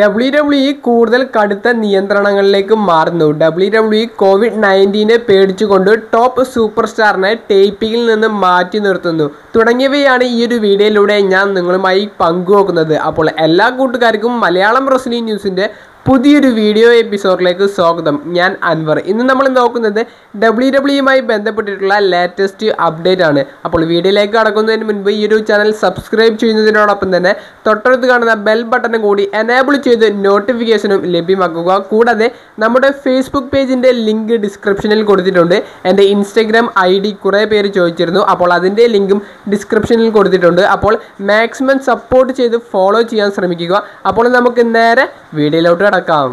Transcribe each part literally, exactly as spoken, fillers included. W W E കൂടുതൽ കടുത്ത നിയന്ത്രണങ്ങളിലേക്ക് മാറുന്നു. ഡബ്ല്യു ഡബ്ല്യു ഇ കോവിഡ് നയൻറ്റീനെ പേടിച്ചുകൊണ്ട് ടോപ്പ് സൂപ്പർ സ്റ്റാറിനെ ടേപ്പിംഗിൽ നിന്ന് മാറ്റി നിർത്തുന്നു തുടങ്ങിയവയാണ് ഈ ഒരു വീഡിയോയിലൂടെ ഞാൻ നിങ്ങളുമായി പങ്കുവെക്കുന്നത്. അപ്പോൾ എല്ലാ കൂട്ടുകാർക്കും മലയാളം റെസ്ലിംഗ് ന്യൂസിൻ്റെ പുതിയൊരു വീഡിയോ എപ്പിസോഡിലേക്ക് സ്വാഗതം. ഞാൻ അൻവർ. ഇന്ന് നമ്മൾ നോക്കുന്നത് ഡബ്ല്യു ഡബ്ല്യുമായി ബന്ധപ്പെട്ടിട്ടുള്ള ലേറ്റസ്റ്റ് അപ്ഡേറ്റ് ആണ്. അപ്പോൾ വീഡിയോയിലേക്ക് കടക്കുന്നതിന് മുൻപ് ഈ ഒരു ചാനൽ സബ്സ്ക്രൈബ് ചെയ്യുന്നതിനോടൊപ്പം തന്നെ തൊട്ടടുത്ത് കാണുന്ന ബെൽ ബട്ടൺ കൂടി എനേബിൾ ചെയ്ത് നോട്ടിഫിക്കേഷനും ലഭ്യമാക്കുക. കൂടാതെ നമ്മുടെ ഫേസ്ബുക്ക് പേജിൻ്റെ ലിങ്ക് ഡിസ്ക്രിപ്ഷനിൽ കൊടുത്തിട്ടുണ്ട്. എൻ്റെ ഇൻസ്റ്റഗ്രാം ഐ ഡി കുറേ പേര് ചോദിച്ചിരുന്നു, അപ്പോൾ അതിൻ്റെ ലിങ്കും ഡിസ്ക്രിപ്ഷനിൽ കൊടുത്തിട്ടുണ്ട്. അപ്പോൾ മാക്സിമം സപ്പോർട്ട് ചെയ്ത് ഫോളോ ചെയ്യാൻ ശ്രമിക്കുക. അപ്പോൾ നമുക്ക് നേരെ വീഡിയോയിലോട്ട് ക്കാം.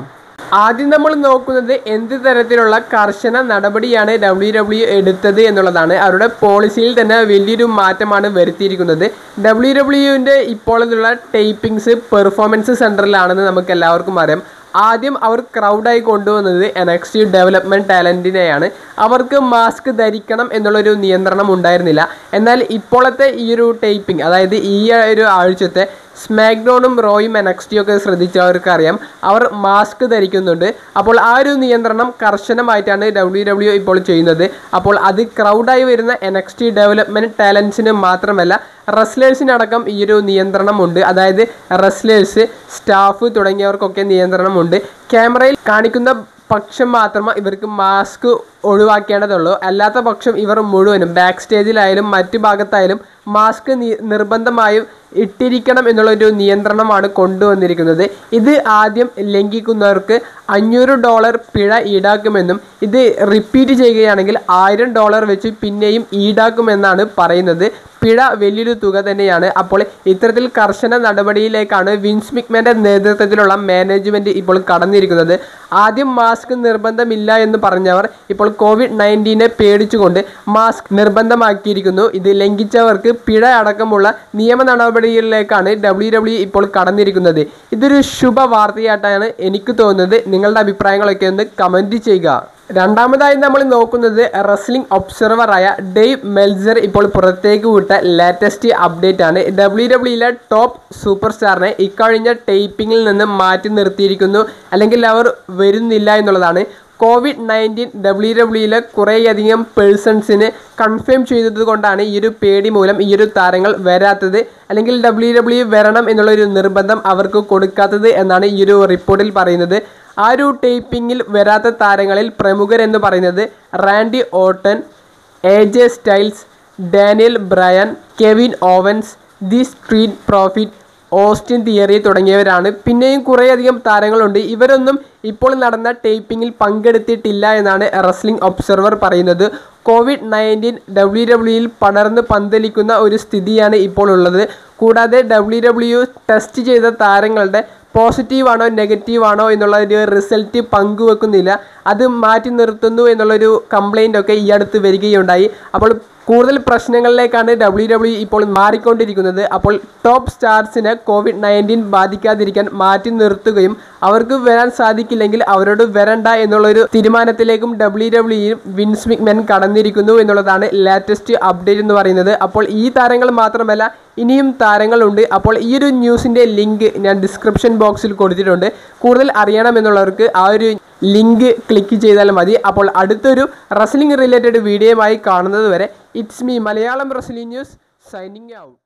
ആദ്യം നമ്മൾ നോക്കുന്നത് എന്ത് തരത്തിലുള്ള കർശന നടപടിയാണ് ഡബ്ല്യു ഡബ്ല്യു എടുത്തത് എന്നുള്ളതാണ്. അവരുടെ പോളിസിയിൽ തന്നെ വലിയൊരു മാറ്റമാണ് വരുത്തിയിരിക്കുന്നത്. ഡബ്ല്യു ഡബ്ല്യുവിൻ്റെ ഇപ്പോഴെന്നുള്ള ടേപ്പിംഗ്സ് പെർഫോമൻസ് സെൻറ്ററിലാണെന്ന് നമുക്ക് എല്ലാവർക്കും അറിയാം. ആദ്യം അവർ ക്രൗഡായി കൊണ്ടുവന്നത് എൻ എക്സ് ടി ഡെവലപ്മെൻറ്റ് ടാലൻറ്റിനെയാണ്. അവർക്ക് മാസ്ക് ധരിക്കണം എന്നുള്ളൊരു നിയന്ത്രണം ഉണ്ടായിരുന്നില്ല. എന്നാൽ ഇപ്പോഴത്തെ ഈ ഒരു ടേപ്പിംഗ്, അതായത് ഈ ഒരു ആഴ്ചത്തെ സ്മാക്ഡൗണും റോയും എൻ എക്സ് ടിയും ഒക്കെ ശ്രദ്ധിച്ചവർക്കറിയാം അവർ മാസ്ക് ധരിക്കുന്നുണ്ട്. അപ്പോൾ ആ ഒരു നിയന്ത്രണം കർശനമായിട്ടാണ് ഡബ്ല്യു ഡബ്ല്യു ഇപ്പോൾ ചെയ്യുന്നത്. അപ്പോൾ അത് ക്രൗഡായി വരുന്ന എൻ എക്സ് ടി ഡെവലപ്മെൻറ്റ് ടാലൻസിന് മാത്രമല്ല റെസ്ലേഴ്സിനടക്കം ഈ ഒരു നിയന്ത്രണമുണ്ട്. അതായത് റെസ്ലേഴ്സ്, സ്റ്റാഫ് തുടങ്ങിയവർക്കൊക്കെ നിയന്ത്രണമുണ്ട്. ക്യാമറയിൽ കാണിക്കുന്ന പക്ഷം മാത്രമേ ഇവർക്ക് മാസ്ക് ഒഴിവാക്കേണ്ടതുള്ളൂ. അല്ലാത്ത പക്ഷം ഇവർ മുഴുവനും ബാക്ക് സ്റ്റേജിലായാലും മറ്റു ഭാഗത്തായാലും മാസ്ക് നിർബന്ധമായും ഇട്ടിരിക്കണം എന്നുള്ളൊരു നിയന്ത്രണമാണ് കൊണ്ടുവന്നിരിക്കുന്നത്. ഇത് ആദ്യം ലംഘിക്കുന്നവർക്ക് അഞ്ഞൂറ് ഡോളർ പിഴ ഈടാക്കുമെന്നും ഇത് റിപ്പീറ്റ് ചെയ്യുകയാണെങ്കിൽ ആയിരം ഡോളർ വെച്ച് പിന്നെയും ഈടാക്കുമെന്നാണ് പറയുന്നത്. പിഴ വലിയൊരു തുക തന്നെയാണ്. അപ്പോൾ ഇത്തരത്തിൽ കർശന നടപടിയിലേക്കാണ് വിൻസ് മക്മഹന്റെ നേതൃത്വത്തിലുള്ള മാനേജ്മെൻറ്റ് ഇപ്പോൾ കടന്നിരിക്കുന്നത്. ആദ്യം മാസ്ക് നിർബന്ധമില്ല എന്ന് പറഞ്ഞവർ ഇപ്പോൾ കോവിഡ് നയൻറ്റീനെ പേടിച്ചുകൊണ്ട് മാസ്ക് നിർബന്ധമാക്കിയിരിക്കുന്നു. ഇത് ലംഘിച്ചവർക്ക് പിഴ അടക്കമുള്ള നിയമ നടപടികളിലേക്കാണ് ഡബ്ല്യു ഡബ്ല്യു ഇപ്പോൾ കടന്നിരിക്കുന്നത്. ഇതൊരു ശുഭവാർത്തയായിട്ടാണ് എനിക്ക് തോന്നുന്നത്. നിങ്ങളുടെ അഭിപ്രായങ്ങളൊക്കെ ഒന്ന് കമൻറ്റ് ചെയ്യുക. രണ്ടാമതായി നമ്മൾ നോക്കുന്നത് റെസ്ലിംഗ് ഒബ്സർവറായ ഡേവ് മെൽസർ ഇപ്പോൾ പുറത്തേക്ക് വിട്ട ലേറ്റസ്റ്റ് അപ്ഡേറ്റ് ആണ്. ഡബ്ല്യു ഡബ്ല്യുയിലെ ടോപ്പ് സൂപ്പർ സ്റ്റാറിനെ ഇക്കഴിഞ്ഞ ടേപ്പിംഗിൽ നിന്ന് മാറ്റി നിർത്തിയിരിക്കുന്നു, അല്ലെങ്കിൽ അവർ വരുന്നില്ല എന്നുള്ളതാണ്. കോവിഡ് നയൻറ്റീൻ ഡബ്ല്യു ഡബ്ല്യുയിലെ കുറേയധികം പേഴ്സൺസിന് കൺഫേം ചെയ്തത് കൊണ്ടാണ് ഈ ഒരു പേടി മൂലം ഈ ഒരു താരങ്ങൾ വരാത്തത്, അല്ലെങ്കിൽ ഡബ്ല്യു ഡബ്ല്യു വരണം എന്നുള്ളൊരു നിർബന്ധം അവർക്ക് കൊടുക്കാത്തത് എന്നാണ് ഈ ഒരു റിപ്പോർട്ടിൽ പറയുന്നത്. ആ ഒരു ടേപ്പിങ്ങിൽ വരാത്ത താരങ്ങളിൽ പ്രമുഖരെന്ന് പറയുന്നത് Randy Orton, A J Styles, Daniel Bryan, Kevin Owens, the Street Profit, Austin Theory തുടങ്ങിയവരാണ്. പിന്നെയും കുറേയധികം താരങ്ങളുണ്ട്. ഇവരൊന്നും ഇപ്പോൾ നടന്ന ടേപ്പിങ്ങിൽ പങ്കെടുത്തിട്ടില്ല എന്നാണ് റെസ്ലിംഗ് ഒബ്സർവർ പറയുന്നത്. കോവിഡ് നയൻറ്റീൻ ഡബ്ല്യു ഡബ്ല്യുയിൽ പടർന്ന് പന്തലിക്കുന്ന ഒരു സ്ഥിതിയാണ് ഇപ്പോൾ ഉള്ളത്. കൂടാതെ ഡബ്ല്യു ഡബ്ല്യു ടെസ്റ്റ് ചെയ്ത താരങ്ങളുടെ പോസിറ്റീവാണോ നെഗറ്റീവാണോ എന്നുള്ള ഒരു റിസൾട്ട് പങ്കുവെക്കുന്നില്ല. അത് മാറ്റി നിർത്തുന്നു എന്നുള്ളൊരു കംപ്ലൈൻറ്റൊക്കെ ഈ അടുത്ത് വരികയുണ്ടായി. അപ്പോൾ കൂടുതൽ പ്രശ്നങ്ങളിലേക്കാണ് ഡബ്ല്യു ഡബ്ല്യു ഇപ്പോൾ മാറിക്കൊണ്ടിരിക്കുന്നത്. അപ്പോൾ ടോപ്പ് സ്റ്റാർസിനെ കോവിഡ് നയൻറ്റീൻ ബാധിക്കാതിരിക്കാൻ മാറ്റി നിർത്തുകയും അവർക്ക് വരാൻ സാധിക്കില്ലെങ്കിൽ അവരോട് വരണ്ട എന്നുള്ളൊരു തീരുമാനത്തിലേക്കും ഡബ്ല്യു ഡബ്ല്യു വിൻസ് മക്മഹൻ കടന്നിരിക്കുന്നു എന്നുള്ളതാണ് ലേറ്റസ്റ്റ് അപ്ഡേറ്റ് എന്ന് പറയുന്നത്. അപ്പോൾ ഈ താരങ്ങൾ മാത്രമല്ല ഇനിയും താരങ്ങളുണ്ട്. അപ്പോൾ ഈ ഒരു ന്യൂസിൻ്റെ ലിങ്ക് ഞാൻ ഡിസ്ക്രിപ്ഷൻ ബോക്സിൽ കൊടുത്തിട്ടുണ്ട്. കൂടുതൽ അറിയണമെന്നുള്ളവർക്ക് ആ ഒരു ലിങ്ക് ക്ലിക്ക് ചെയ്താൽ മതി. അപ്പോൾ അടുത്തൊരു റെസ്ലിംഗ് റിലേറ്റഡ് വീഡിയോയുമായി കാണുന്നത് വരെ it's me Malayalam wrestling news signing out.